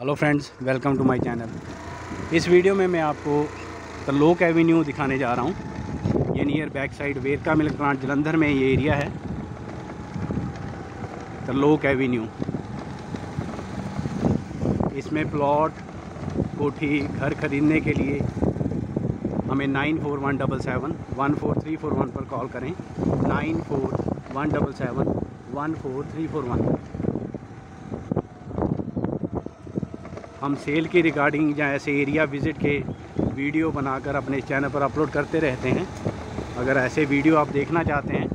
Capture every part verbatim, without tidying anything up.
Hello friends, welcome to my channel. इस video में मैं आपको तरलोक एवेन्यू दिखाने जा रहा हूँ। ये near back side Verka milk plant Jalandhar में ये एरिया है, तरलोक एवेन्यू। इसमें प्लॉट, कोठी, घर खरीदने के लिए हमें nine four one double seven one four three four one पर कॉल करें। Nine four one double seven one four three four one. हम सेल के रिगार्डिंग या ऐसे एरिया विज़िट के वीडियो बनाकर अपने चैनल पर अपलोड करते रहते हैं। अगर ऐसे वीडियो आप देखना चाहते हैं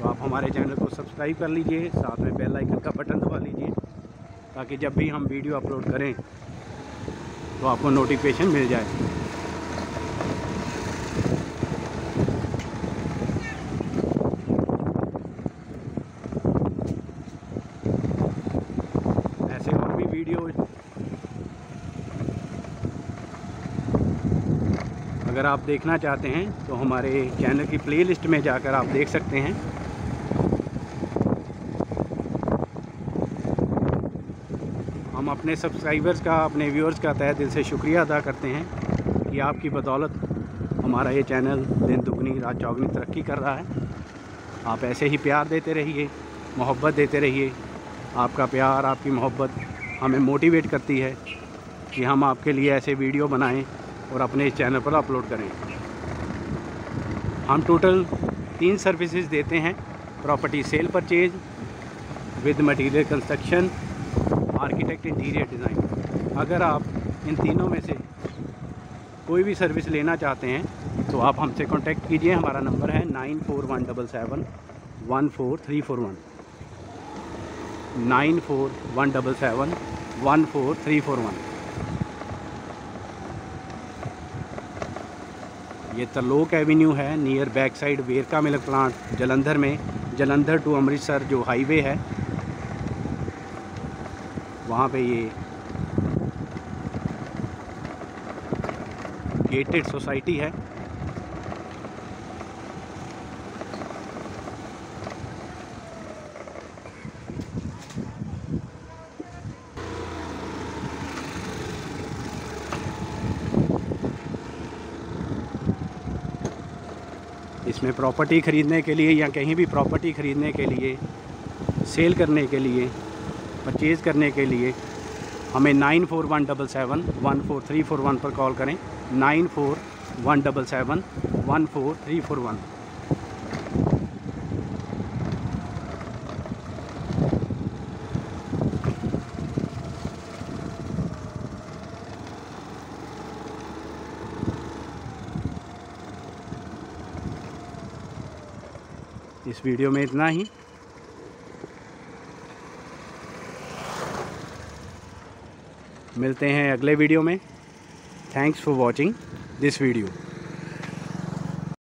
तो आप हमारे चैनल को सब्सक्राइब कर लीजिए, साथ में बेल आइकन का बटन दबा लीजिए, ताकि जब भी हम वीडियो अपलोड करें तो आपको नोटिफिकेशन मिल जाए। ऐसे और भी वीडियो, अगर आप देखना चाहते हैं तो हमारे चैनल की प्लेलिस्ट में जाकर आप देख सकते हैं। हम अपने सब्सक्राइबर्स का, अपने व्यूअर्स का तहे दिल से शुक्रिया अदा करते हैं कि आपकी बदौलत हमारा ये चैनल दिन दुगनी रात चौगनी तरक्की कर रहा है। आप ऐसे ही प्यार देते रहिए, मोहब्बत देते रहिए। आपका प्यार, आपकी मोहब्बत हमें मोटिवेट करती है कि हम आपके लिए ऐसे वीडियो बनाएं और अपने इस चैनल पर अपलोड करें। हम टोटल तीन सर्विसेज देते हैं: property sale purchase with material construction, architect interior design. अगर आप इन तीनों में से कोई भी सर्विस लेना चाहते हैं तो आप हमसे कांटेक्ट कीजिए। हमारा नंबर है nine four one double seven one four three four one nine four one double seven one four three four one ये तरलोक एवेन्यू है, near back side Verka milk plant Jalandhar में। जलंधर टू अमृतसर जो हाईवे है, वहाँ पे ये गेटेड सोसाइटी है। इसमें प्रॉपर्टी ख़रीदने के लिए या कहीं भी प्रॉपर्टी ख़रीदने के लिए, सेल करने के लिए, परचेज़ करने के लिए हमें nine four one double seven one four three four one पर कॉल करें। Nine four one double seven one four three four one इस वीडियो में इतना ही। मिलते हैं अगले वीडियो में। Thanks for watching this video.